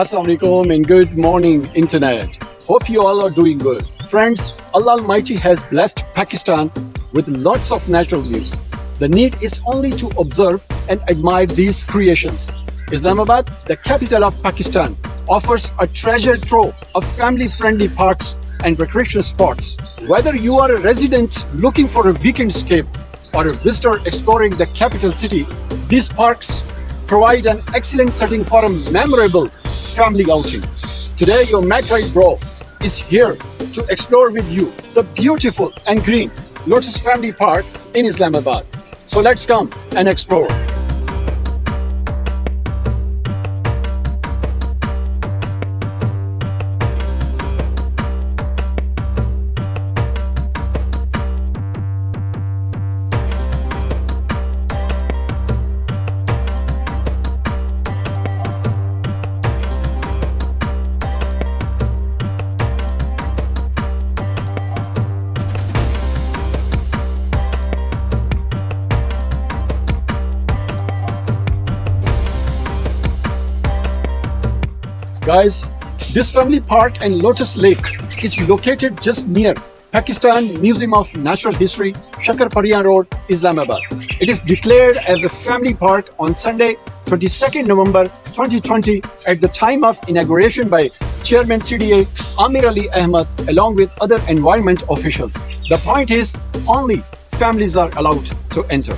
Assalamu alaikum and good morning, Internet. Hope you all are doing good. Friends, Allah Almighty has blessed Pakistan with lots of natural beauties. The need is only to observe and admire these creations. Islamabad, the capital of Pakistan, offers a treasure trove of family-friendly parks and recreational spots. Whether you are a resident looking for a weekend escape or a visitor exploring the capital city, these parks provide an excellent setting for a memorable family outing. Today, your MAK RIDER bro is here to explore with you the beautiful and green Lotus Family Park in Islamabad. So let's come and explore. Guys, this family park and Lotus Lake is located just near Pakistan Museum of Natural History, Shakar Parian Road, Islamabad. It is declared as a family park on Sunday, 22nd November 2020 at the time of inauguration by Chairman CDA Amir Ali Ahmed along with other environment officials. The point is, only families are allowed to enter.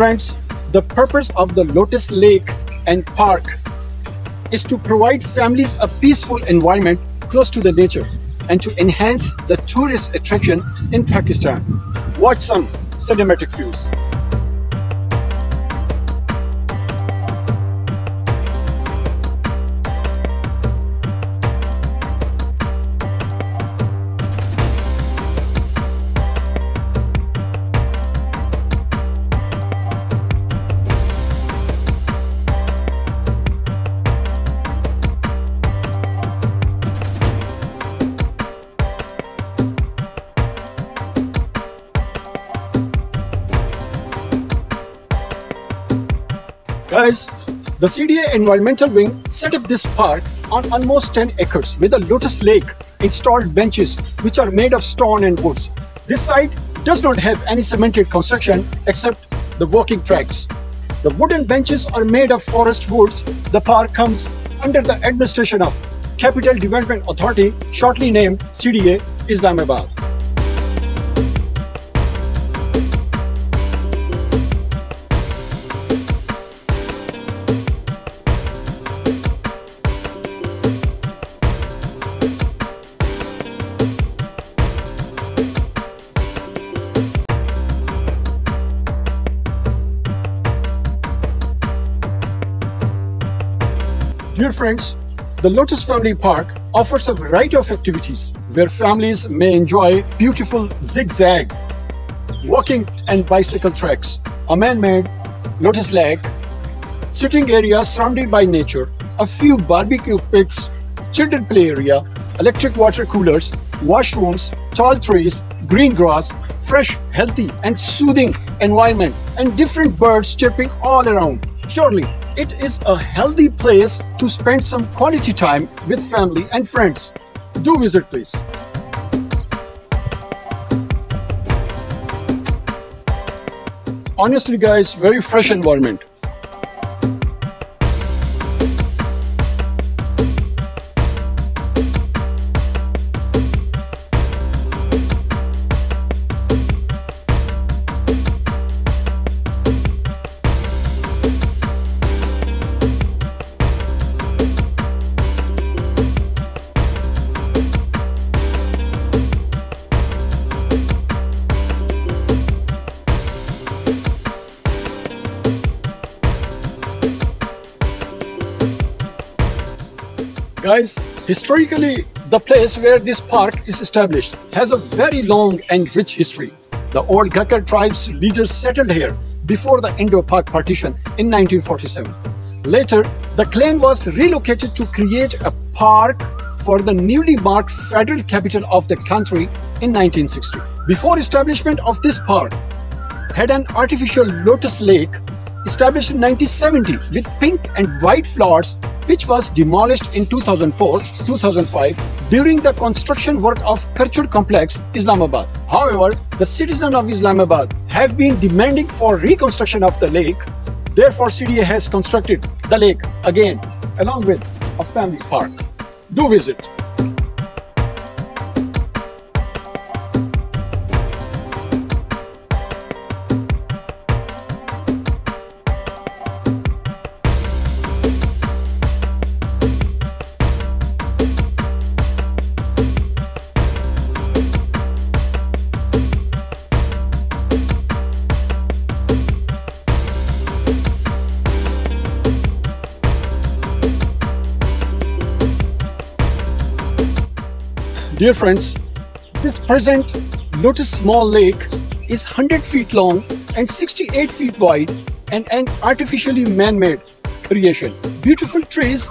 Friends, the purpose of the Lotus Lake and Park is to provide families a peaceful environment close to the nature and to enhance the tourist attraction in Pakistan. Watch some cinematic views. Guys, the CDA environmental wing set up this park on almost 10 acres with a Lotus Lake installed benches which are made of stone and woods. This site does not have any cemented construction except the walking tracks. The wooden benches are made of forest woods. The park comes under the administration of Capital Development Authority, shortly named CDA, Islamabad. Dear friends, the Lotus Family Park offers a variety of activities where families may enjoy beautiful zigzag, walking and bicycle tracks, a man-made Lotus Lake, sitting area surrounded by nature, a few barbecue pits, children play area, electric water coolers, washrooms, tall trees, green grass, fresh, healthy and soothing environment and different birds chirping all around. Surely, it is a healthy place to spend some quality time with family and friends. Do visit, please. Honestly, guys, very fresh environment. Guys, historically, The place where this park is established has a very long and rich history. The old Gakar tribe's leaders settled here before the Indo-Pak partition in 1947. Later, the claim was relocated to create a park for the newly marked federal capital of the country in 1960. Before establishment of this park, had an artificial lotus lake established in 1970 with pink and white flowers, which was demolished in 2004-2005 during the construction work of Karchur Complex, Islamabad. However, the citizens of Islamabad have been demanding for reconstruction of the lake. Therefore, CDA has constructed the lake again along with a family park. Do visit. Dear friends, this present Lotus Small Lake is 100 feet long and 68 feet wide and an artificially man-made creation. Beautiful trees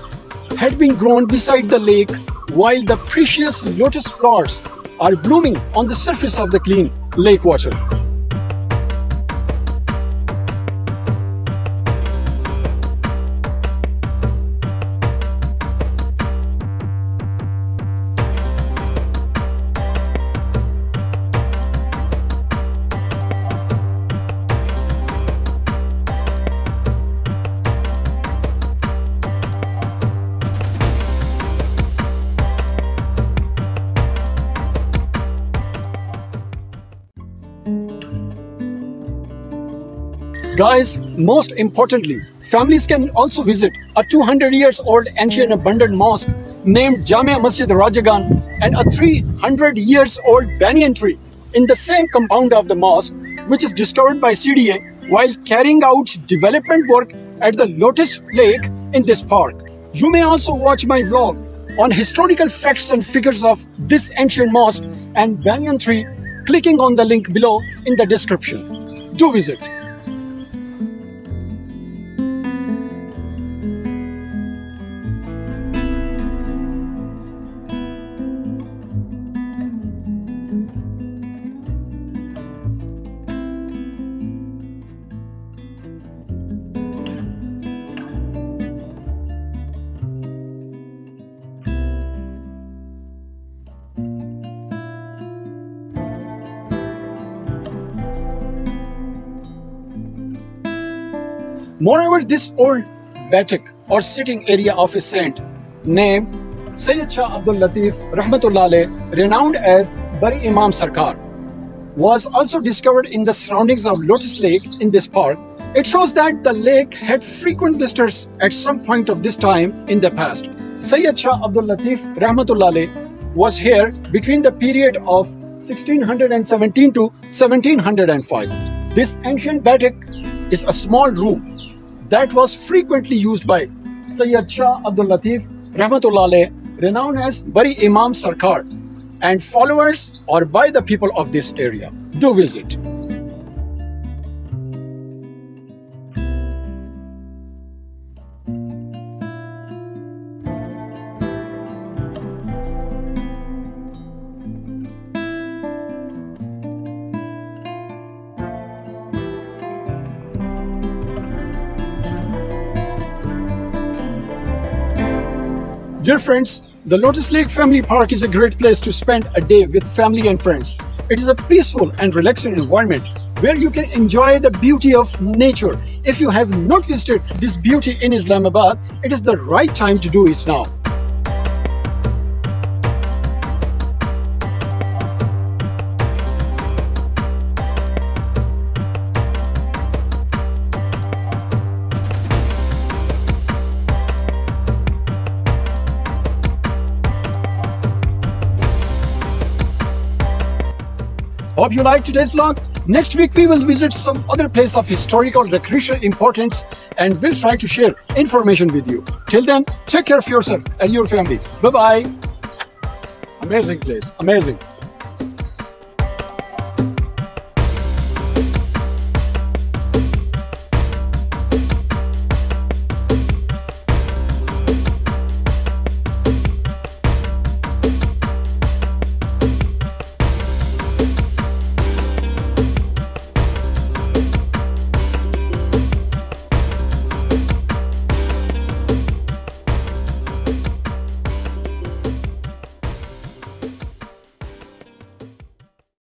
had been grown beside the lake while the precious lotus flowers are blooming on the surface of the clean lake water. Guys, most importantly, families can also visit a 200 years old ancient abundant mosque named Jamia Masjid Rajgan and a 300 years old banyan tree in the same compound of the mosque, which is discovered by CDA while carrying out development work at the Lotus Lake in this park. You may also watch my vlog on historical facts and figures of this ancient mosque and banyan tree, clicking on the link below in the description. Do visit. Moreover, this old batik or sitting area of a saint named Sayyid Shah Abdul Latif Rahmatullahi, renowned as Bari Imam Sarkar, was also discovered in the surroundings of Lotus Lake in this park. It shows that the lake had frequent visitors at some point of this time in the past. Sayyid Shah Abdul Latif Rahmatullahi was here between the period of 1617 to 1705. This ancient batik is a small room that was frequently used by Sayyid Shah Abdul Latif Rahmatullahi, renowned as Bari Imam Sarkar, and followers or by the people of this area. Do visit. Dear friends, the Lotus Lake Family Park is a great place to spend a day with family and friends. It is a peaceful and relaxing environment where you can enjoy the beauty of nature. If you have not visited this beauty in Islamabad, it is the right time to do it now. Hope you liked today's vlog. Next week we will visit some other place of historical recreational importance and we'll try to share information with you. Till then, take care of yourself and your family. Bye-bye. Amazing place, amazing.